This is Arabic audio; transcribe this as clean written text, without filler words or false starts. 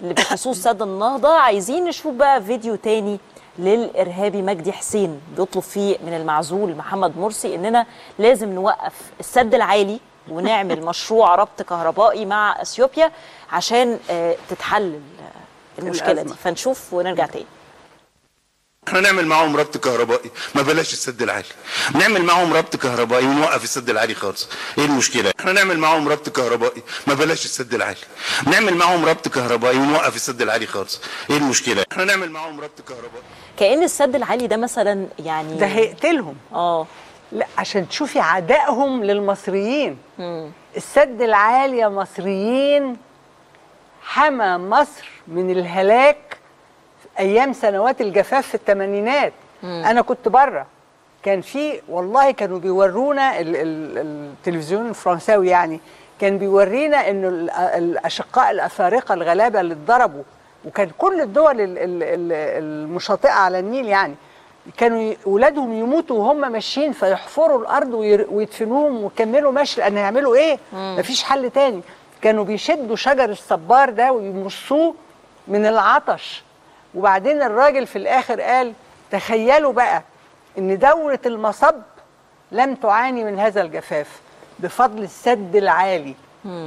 بخصوص سد النهضة. عايزين نشوف بقى فيديو تاني للإرهابي مجدي حسين بيطلب فيه من المعزول محمد مرسي إننا لازم نوقف السد العالي ونعمل مشروع ربط كهربائي مع أثيوبيا عشان تتحل المشكلة دي. فنشوف ونرجع تاني. احنا نعمل معاهم ربط كهربائي، ما بلاش السد العالي، نعمل معاهم ربط كهربائي ونوقف السد العالي خالص. ايه المشكله؟ احنا نعمل معاهم ربط كهربائي، ما بلاش السد العالي، نعمل معاهم ربط كهربائي ونوقف السد العالي خالص. ايه المشكله؟ احنا نعمل معاهم ربط كهربائي. كأن السد العالي ده مثلا يعني ده هيقتلهم. لا، عشان تشوفي عدائهم للمصريين. السد العالي يا مصريين حمى مصر من الهلاك ايام سنوات الجفاف في الثمانينات. انا كنت بره، كان في والله كانوا بيورونا التلفزيون الفرنساوي، يعني كان بيورينا انه الاشقاء الافارقه الغلابه اللي اتضربوا، وكان كل الدول المشاطئه على النيل يعني كانوا اولادهم يموتوا وهم ماشيين فيحفروا الارض ويدفنوهم ويكملوا مشي، لان هيعملوا ايه؟ مفيش حل تاني. كانوا بيشدوا شجر الصبار ده ويمصوه من العطش. وبعدين الراجل في الآخر قال تخيلوا بقى إن دولة المصب لم تعاني من هذا الجفاف بفضل السد العالي.